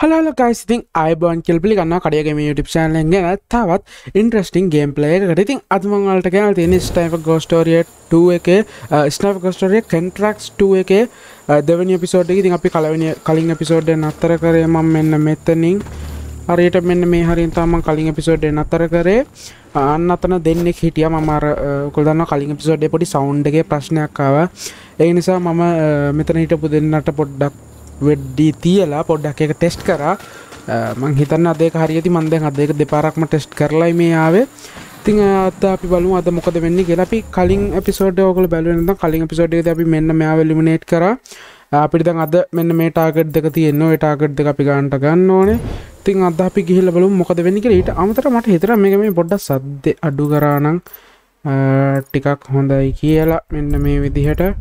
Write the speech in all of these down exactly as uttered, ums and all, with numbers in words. Hello, hello guys, I think I born kill play on gaming YouTube channel and then interesting gameplay. I think Admangal Sniper Ghost Warrior two A K, uh, Sniper Ghost Warrior Contracts two A K, uh, the one episode, I think calling episode and after a method. හරියට මෙන්න මේ හරියන් තමයි කලින් episode එක නතර කරේ. අන්න අතන දෙන්නෙක් හිටියා. මම අර ඔයගොල්ලෝ දන්නවා කලින් එපිසෝඩ් එකේ පොඩි සවුන්ඩ් එකේ ප්‍රශ්නයක් ආවා. ඒ නිසා මම මෙතන හිටපු දෙන්නට පොඩ්ඩක් වෙඩ්ඩි තියලා පොඩ්ඩක් ඒක ටෙස්ට් කරා. මම හිතන්නේ අද ඒක හරියටි මම දැන් අද ඒක දෙපාරක්ම ටෙස්ට් කරලායි මේ ආවේ. ඉතින් අද අපි බලමු අද මොකද වෙන්නේ කියලා. අපි කලින් එපිසෝඩ් එක ඔයගොල්ලෝ බැලුවේ නැත්නම් කලින් එපිසෝඩ් එකේදී අපි මෙන්න මෙයාව එලිමිනේට් කරා. අපිට දැන් අද මෙන්න මේ ටාගට් දෙක තියෙනවා. ඒ ටාගට් දෙක අපි ගන්නට ගන්න ඕනේ. Thing at the pig hill balloon, Moka the Venicate, Amatra Matitra, Megami Boda Sad, the Adugaranang, Tikak Honda Ikiela, Mendame with the header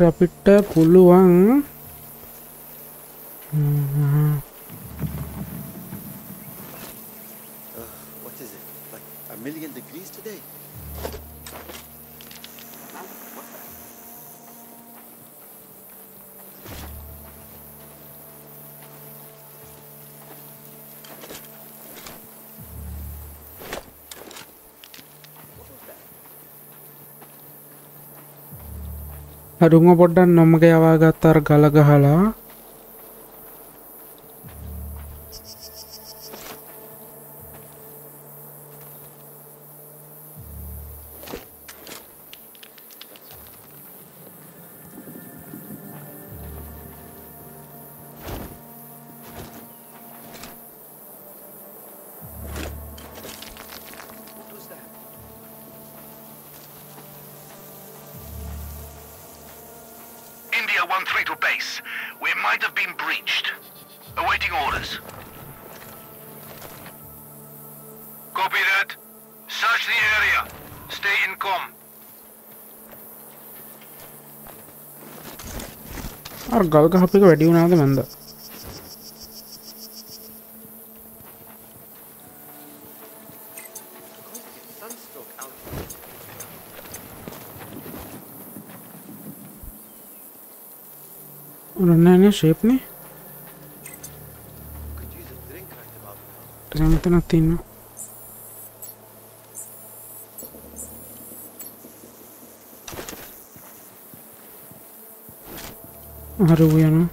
Rapita Puluang what is it? Like a million degrees today? Adungo podda namage yavagathar galagahala one three to base. We might have been breached. Awaiting orders. Copy that. Search the area. Stay in comm. Our Galga has been ready now. The man. Shape me. Could use a drink right about now. How do we know?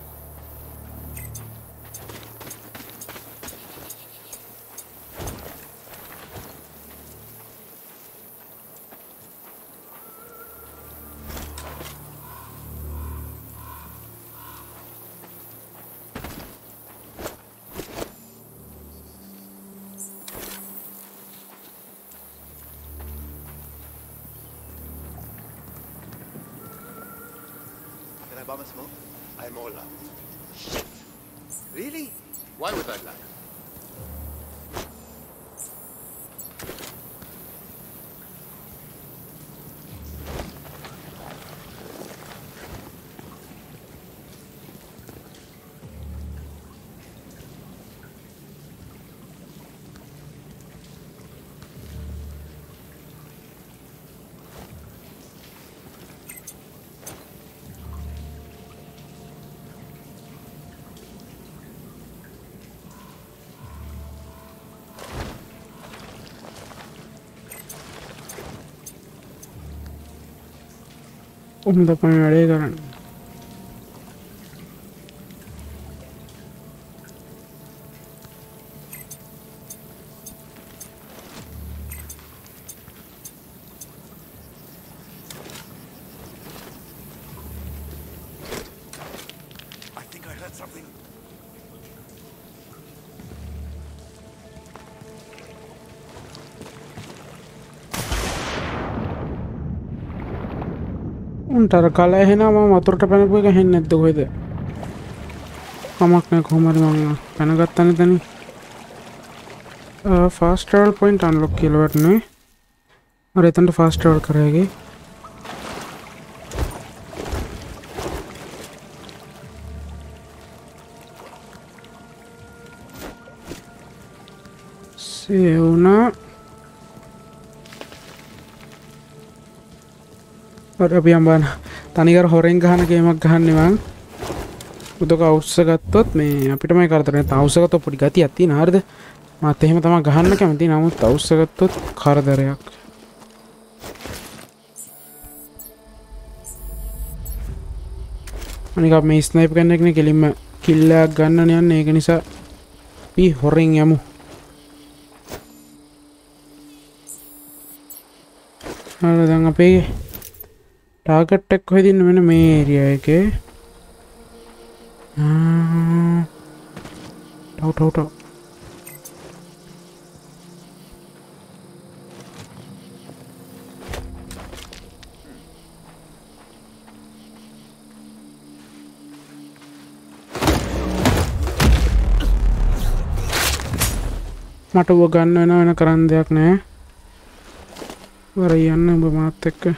I'm all up. Shit! Really? Why would I lie? Um the Panadega. I think I heard something. උන්තර කල එහෙනම් මම වතුරට පැනපු එක හෙන්නේ නැද්ද කොහෙද? කමක් නැහැ කොහොම හරි මම පැනගත්තානේ දැන්. A fast travel point unlock කියලා වටනේ. මම එතනට ෆාස්ට් ට්‍රැවල් කරාගේ. See una. But අපි යම්බන තනිකර හොරෙන් ගහන ගේමක් ගහන්නේ මං. උදක අවුස්ස ගත්තොත් මේ අපිටමයි කරදරනේ. අවුස්ස ගත්තොත් පොඩි ගතියක් තියෙන හරියද? මාත් එහෙම තමයි ගහන්න කැමති. නමුත් අවුස්ස ගත්තොත් කරදරයක්. අනික අපි මේ ස්නයිපර් ගන්න එකනේ කෙලින්ම කිල් එකක් ගන්න යන්නේ. ඒක නිසා අපි හොරෙන් යමු. හරි දැන් අපි target එක කොහෙද ඉන්නේ මෙන්න මේ area එකේ ආ ටව ටව ටව මට ඔබ ගන්න වෙන වෙන කරන්න දෙයක් නැහැ වර යන්න ඔබ මාත් එක්ක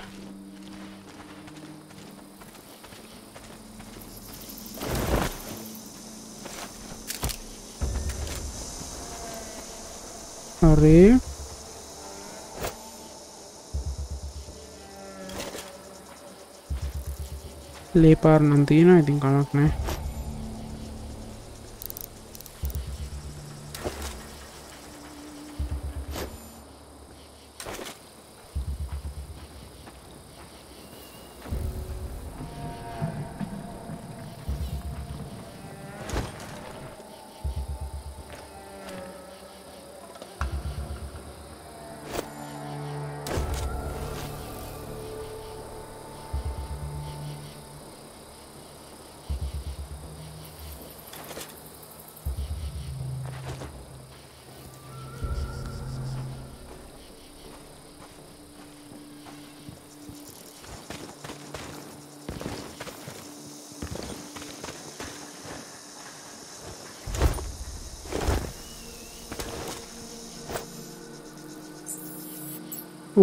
Sorry. Lepar nanti na, I think kanak na.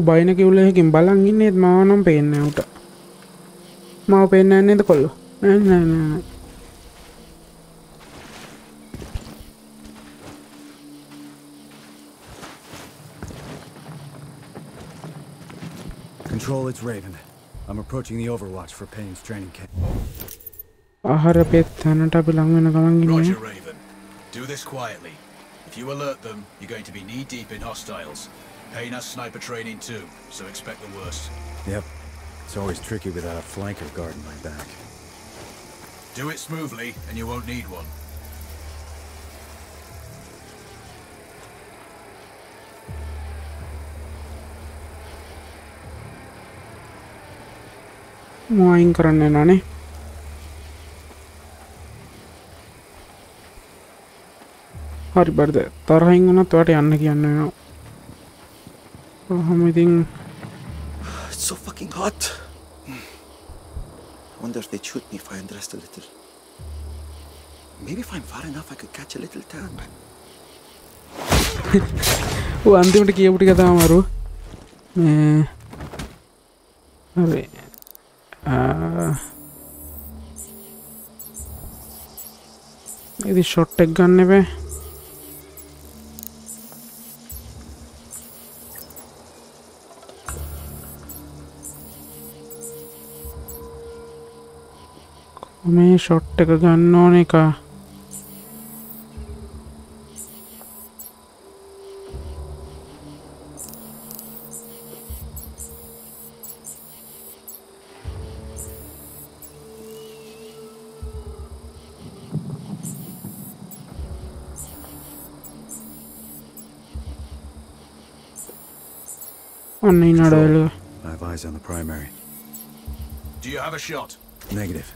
Buying a killer, him balling in it, man, on pain out. Mau pain and in the color. No, no, no. Control, it's Raven. I'm approaching the Overwatch for Payne's training camp. Ahara pet, Tanata belong in a gang. Roger, Raven. Do this quietly. If you alert them, you're going to be knee deep in hostiles. Payne has sniper training too, so expect the worst. Yep. It's always tricky without a flanker guarding my back. Do it smoothly, and you won't need one. Moin karanne nane. Hari barda. Tarhain guna toate yanne kiyanne no. Oh, it's so fucking hot. I wonder if they'd shoot me if I undressed a little. Maybe if I'm far enough, I could catch a little tan. Oh, I'm doing it. I'm doing it. I'm doing it. I'm doing it. I'm මේ shot එක ගන්න ඕන එක. ඔන්න ඉන්නඩවල. I have eyes on the primary. Do you have a shot? Negative.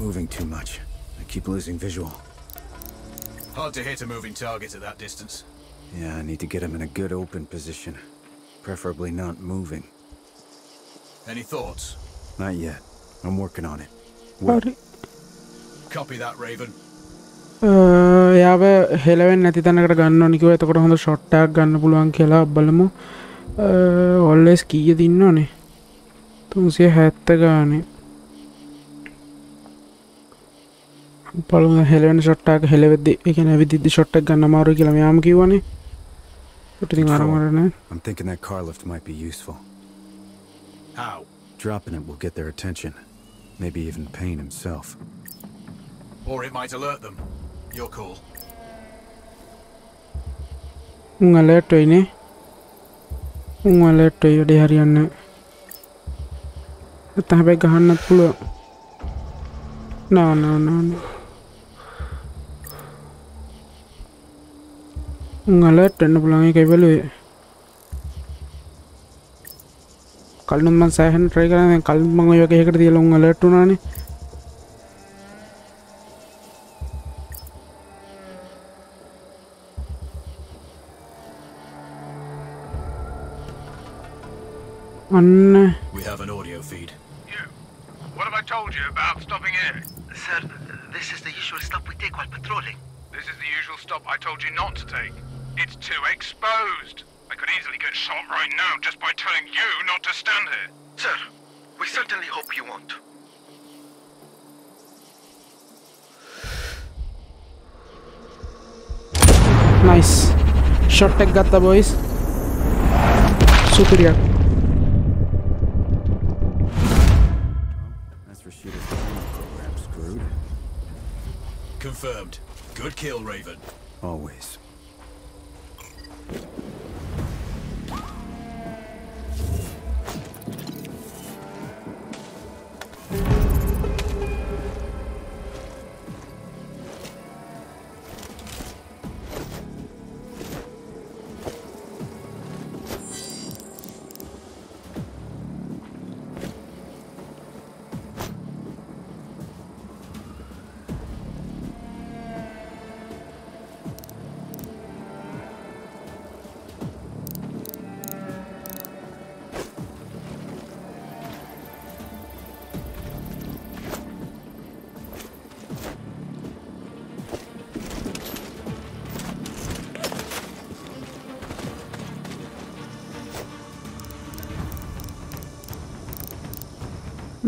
Moving too much. I keep losing visual. Hard to hit a moving target at that distance. Yeah, I need to get him in a good open position. Preferably not moving. Any thoughts? Not yet. I'm working on it. What? Copy that, Raven. Uh, yeah, we Helen nati tanakata ganna nikwa etakota honda shot එකක් ගන්න පුළුවන් කියලා බලමු. Uh, always කීය දින්නෝනේ. තුන්සිය හැත්තෑ ගානේ. බලමු Helen shot එකක් හෙලෙවිදි. ඒ කියන්නේ විදිද්දි shot එකක් ගන්න අමාරුයි කියලා මෙයාම කිව්වනේ. I'm thinking that car lift might be useful. How? Dropping it will get their attention. Maybe even Payne himself. Or it might alert them. Your call. Ungalert toyne. Ungalert toy de hariyanne. Tahabe gahanna pulu. No, no, no, no. Ungalert toyne pulangi kai value. Kalun man sahen try karane. Kalun man yoke hekata diyala ungalert unane. We have an audio feed. Yeah. What have I told you about stopping in? Sir, this is the usual stop we take while patrolling. This is the usual stop I told you not to take. It's too exposed. I could easily get shot right now just by telling you not to stand here. Sir, we certainly hope you won't. Nice. Shot tech got the boys. Superior. Confirmed. Good kill, Raven. Always.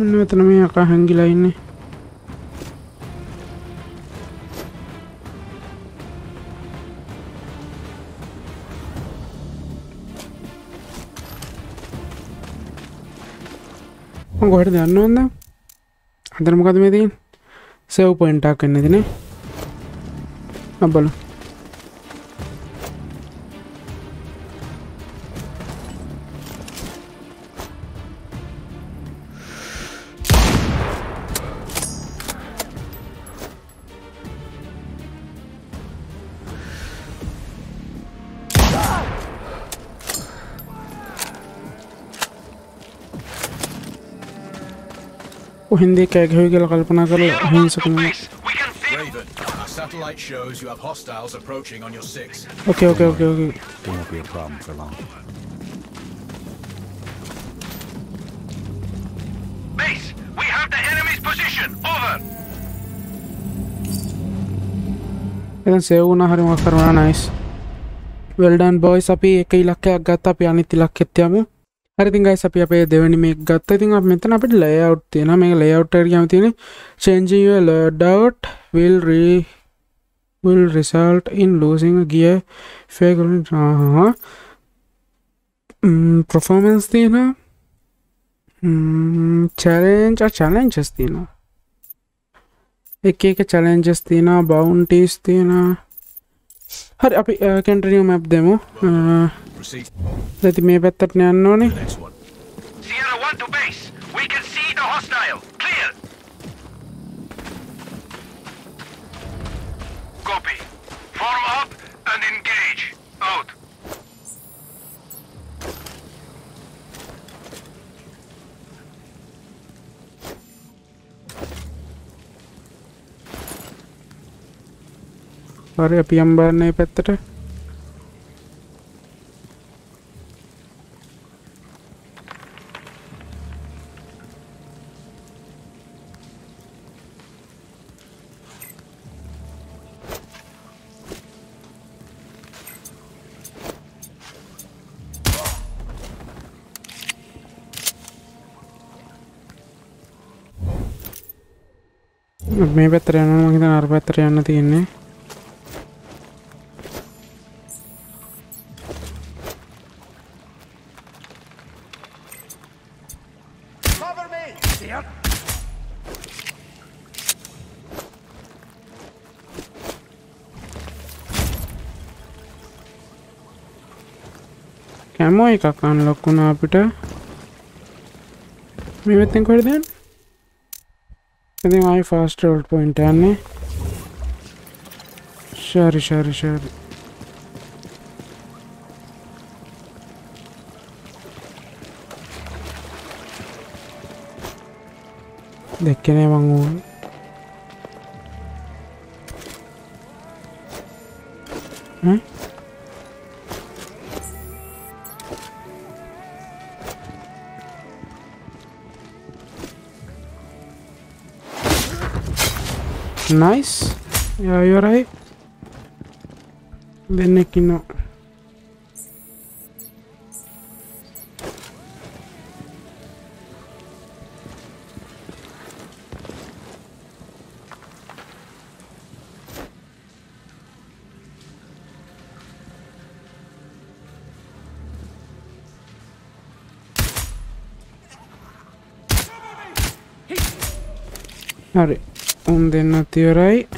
Ano ito na may nakahangilain eh. Ang guwari dyan noon na. Ang tanong ka tumitingin. Sa upoint akin na din eh. Abalo. Hindi kaya gawin kalpana karlo hindi sakuna. Raven, our satellite shows you have hostiles approaching on your six. Okay, okay, okay, okay. It won't be a problem for long. Base, we have the enemy's position. Over. Then sa una hari mo karwana nice. Well done boys. Api ekay lakya agata api aniti lakya tiyamu. Everything guys api ape deweni me gatta ithin api metan apita layout thiyena meka layout eකට ගියාම තියෙන්නේ changing your layout will re will result in losing a gear fake uh-huh. mm, performance thiyena mm, challenge or challenges thiyena එක එක challenges thiyena bounties thiyena hari api uh, continue map demo uh, let me better nyan no ne Sierra one to base we can see the hostile clear copy form up and engage out are api ambanne pattata මේ පැත්තට යනවා මම හිතන්නේ අර පැත්තට යන්න තියෙන්නේ. Camo එකක් unlock වුණා අපිට. මේ පැත්තෙන් කොහෙද යන්නේ? ඉතින් ආයි fast travel point යන්නේ. Sorry sorry sorry. දෙකනේ මං ඕනේ. හ්ම් Nice. Yeah, you're right. The neck, no. All right. And then not your right.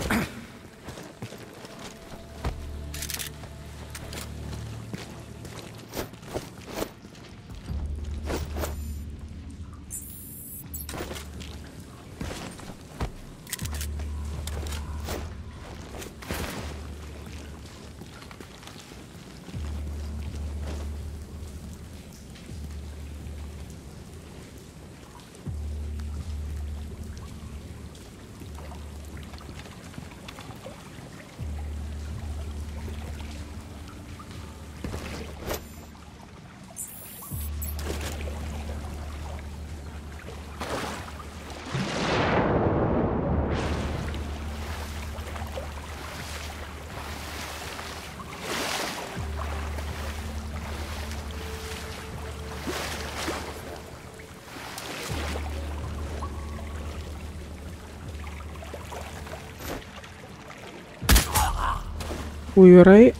We were right.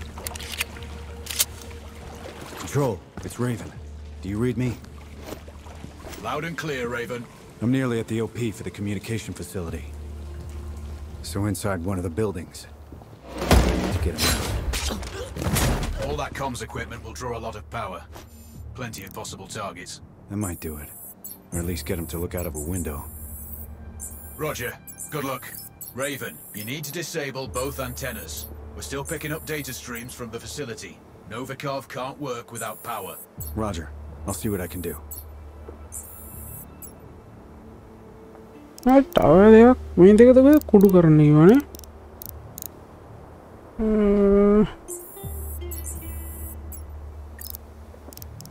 Control, it's Raven. Do you read me? Loud and clear, Raven. I'm nearly at the O P for the communication facility. So inside one of the buildings. I need to get him out. All that comms equipment will draw a lot of power. Plenty of possible targets. That might do it. Or at least get him to look out of a window. Roger. Good luck. Raven, you need to disable both antennas. We're still picking up data streams from the facility. Novikov can't work without power. Roger. I'll see what I can do. What tower they are? We need to go kudu karne ki mane.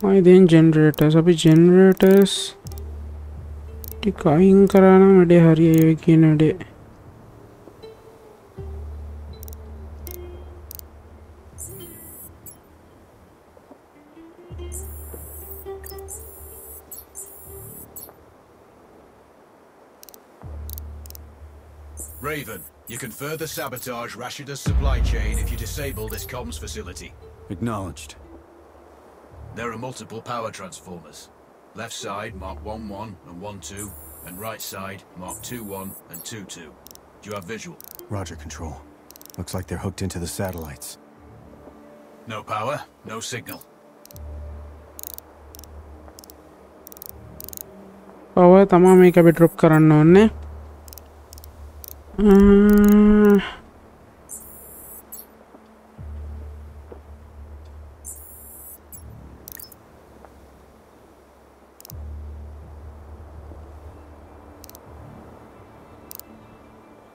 My then generators. Abhi generators. Tikaing karana made hariye ki nade. Raven, you can further sabotage Rashida's supply chain if you disable this comms facility. Acknowledged. There are multiple power transformers. Left side, mark one one and one two, and right side, mark two one and two two. Do you have visual? Roger, Control. Looks like they're hooked into the satellites. No power, no signal. Power, tamam ek abhi drop karanna onne. Uh,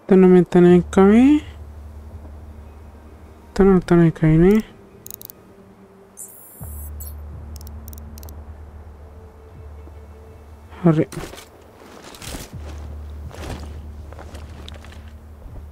tana metana ekai tana tana ekai ne hurry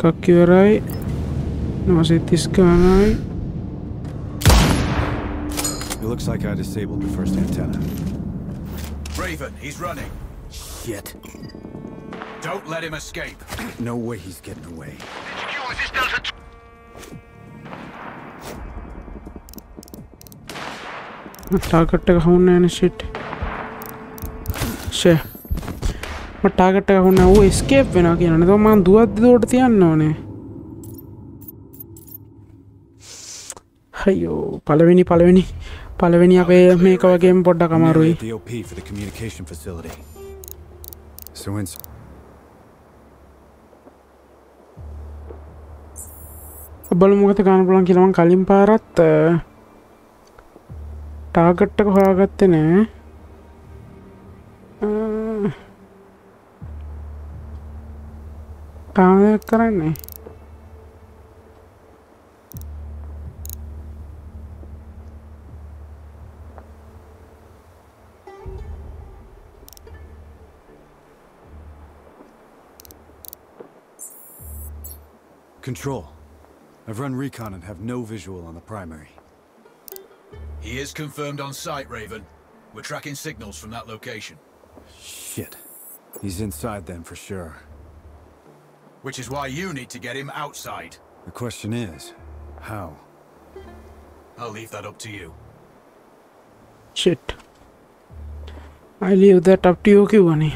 කක් ඉවරයි. නවසිය තිස් ගණනයි. It looks like I disabled the first antenna. Raven, he's running. Shit. Don't let him escape. No way he's getting away. H Q, this doesn't... I'm target to go and shit. Shit. I'm target to go and oh, escape. I'm not going to go. I'm going to go. Ayo, palavini, palavini, palavini. Abe make our game podda kamarui. The O P for the communication facility. So in. Abal mo kate gan pulang kilawan kalim parat. Target tak hoagatte ne. Kaam karane. Control. I've run recon and have no visual on the primary. He is confirmed on site, Raven. We're tracking signals from that location. Shit. He's inside then for sure. Which is why you need to get him outside. The question is, how? I'll leave that up to you. Shit. I leave that up to you, Kivani.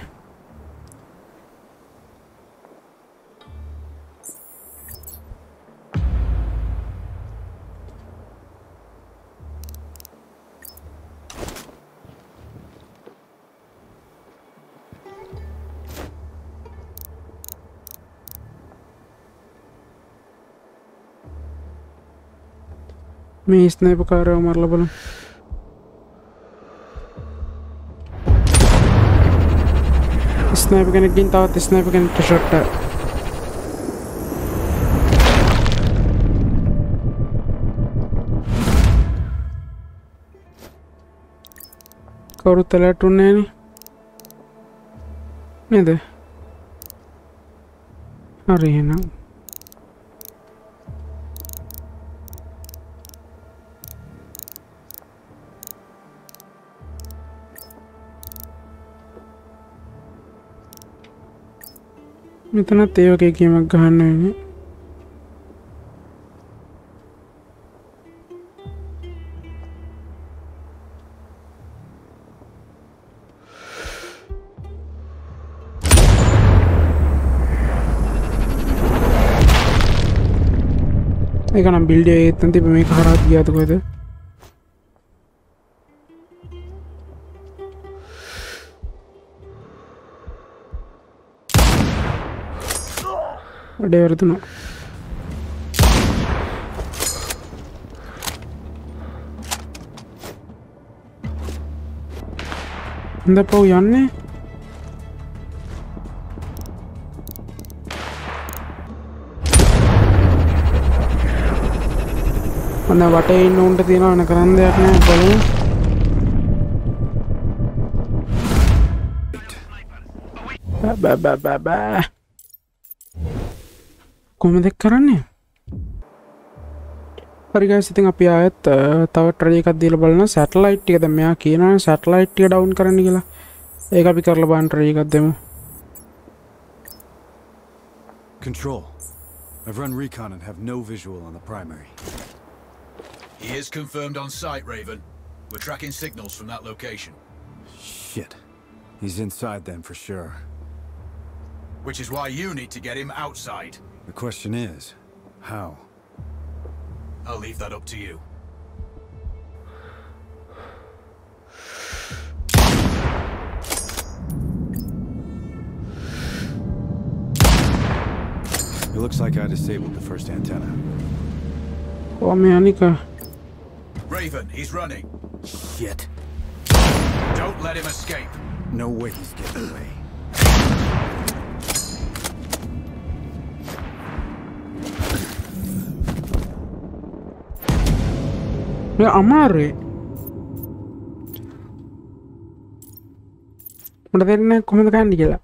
मैं sniper कर रहा हूँ मारला बोलूँ sniper करने किन तावत sniper करने तो शॉट है करो तलाट उन्हें नहीं नहीं दे अरे है ना इतना तेज के गेम गहन है एक ना बिल्ड है इतने दिन में कहाँ रात गया तो कोई थे There is no. The pow yanne. And the water in under the no and a grand there no balloon. Ba ba ba ba. කොහොමද කරන්නේ? හරි guys ඉතින් අපි ආයෙත් තව ට්‍රයි එකක් දීලා බලනවා සැටලයිට් එක දැන් මෙයා කියනවා සැටලයිට් එක ඩවුන් කරන්න කියලා. ඒක අපි කරලා බලන්න ට්‍රයි එකක් දෙමු. Control. I've run recon and have no visual on the primary. He is confirmed on site, Raven. We're tracking signals from that location. Shit. He's inside then for sure. Which is why you need to get him outside. The question is, how? I'll leave that up to you. It looks like I disabled the first antenna. Oh, Mianika. Raven, he's running. Shit. Don't let him escape. No way he's getting away. Yeah, Amari. But then I come to Candy.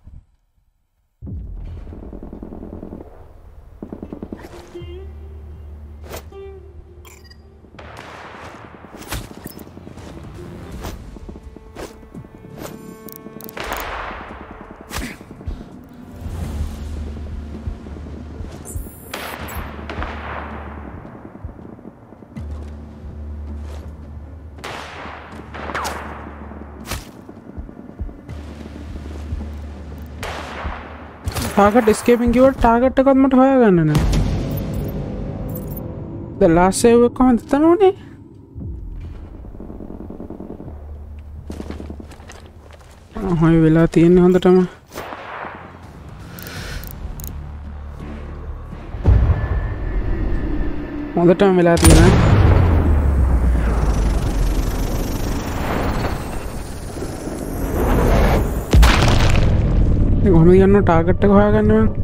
Target escaping your target to come out. The last save will come at the money. Oh, I will at the end on the time. On the time will at the end. I'm going to target the target.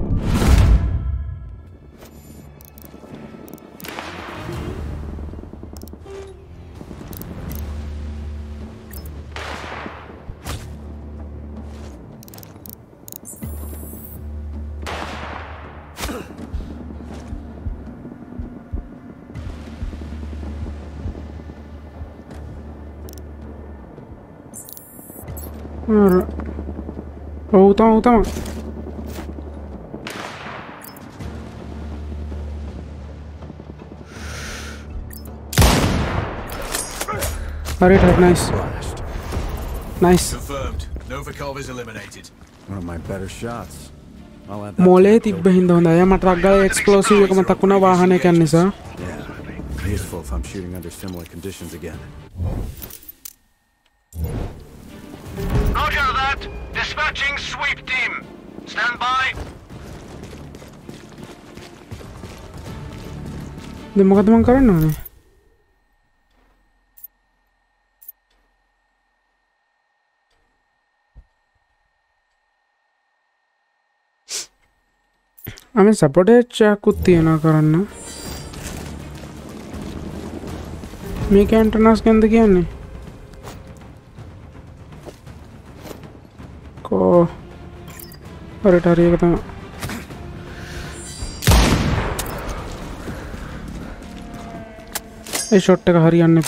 Oh, don't, don't. All right, nice. Nice. Confirmed. Novikov is eliminated. One of my better shots. I'll add that. Mole tip behind on the matraga explosive kama takuna wahane kanne sa. Yeah. Useful if I'm shooting under similar conditions again. Roger that. Dispatching sweep team. Stand by. The Mukadman Karana. I mean, supported Chakutina Karana. Make antennas can the game. Oh, all right, hurry up. This shot take hurry on it.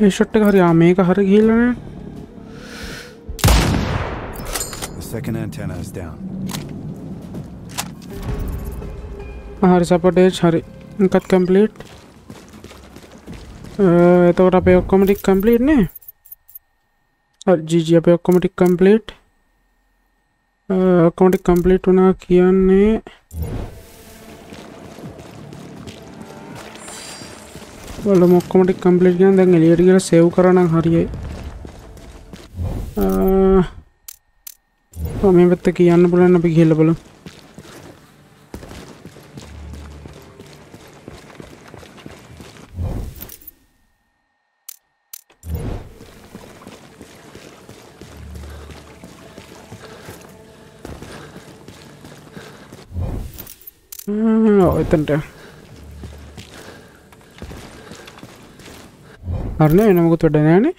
This shot take hurry. I'm making hurry. Heal on it. The second antenna is down. Hurry, support edge. Hurry. Cut complete. Uh, तो अपने automatic complete ने और जी जी अपने automatic complete automatic complete होना किया ने वालों में ऑटोमेटिक कंप्लीट किया ना देंगे लेट गया सेव कराना हरिये तो मैं बत्ते किया ना बोला ना भी खेला बोला Arne, I'm going to Danani.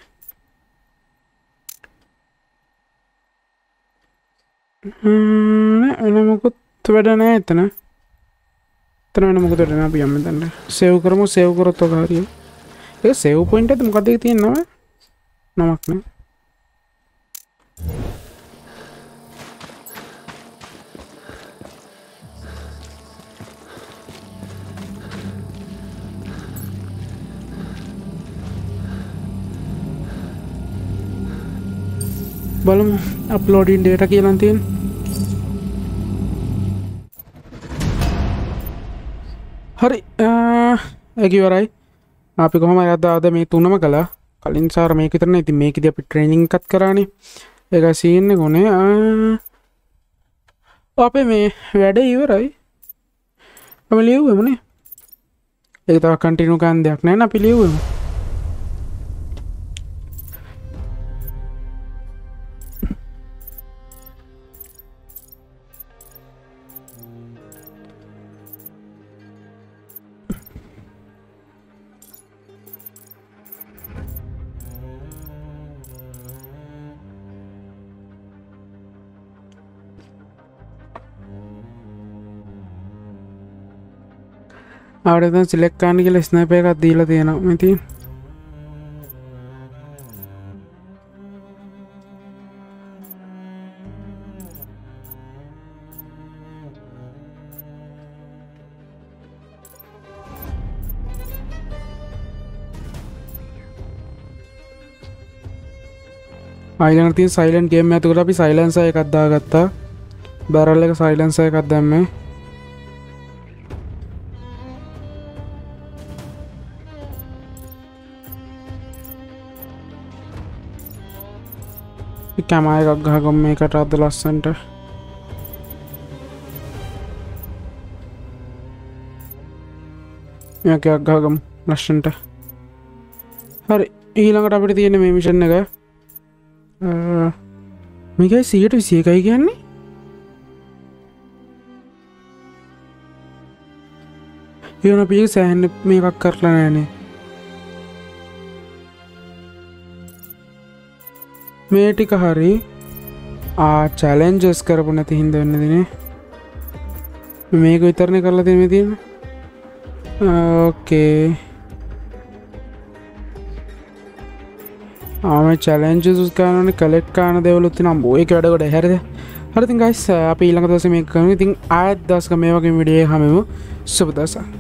I'm going to Danatana. Then I'm going to Danabiam. Save Gromo, save Grotogari. You save pointed the Mukaditi, no? No, no. Balum uploading data ke lantin. Hari, ek hi varai. Aapko hamara daada me tuna magala. Kalin saar me kitne thi me kitya training cut karani. Ega scene ne gune. Aape me vade hi varai. Ameliu hai mone. ඒක තව continue ගන්න දෙයක් නැහැ නේ අපි ලියුවෙමු. Out then select carnival sniper at the Latino. Island is silent game methodology silence. I got the gata barrel silence. I got them. Camera Gago make it at the last center. Okay, Gagam, last center. Hurry, he looked up at the enemy mission. Uh, make I see it to see again? You know, please and make a curtain. මේ ටික හරි ආ challenges කරපු නැති හින්දා වෙන්නේ දිනේ මේක විතරනේ කරලා තියෙන මේ තියෙන්නේ ඕකේ ආ චැලෙන්ජස් උස් කරනනේ කලෙක්ට් කරන දේවලුත් තියෙනවා ඒක වැඩ කොට හරිද හරි ඉතින් guys අපි ඊළඟ දවසේ මේක කරමු ඉතින් ආයෙත් දවසක මේ වගේ වීඩියෝ එකක් හැමෙමු සුබ දවසක්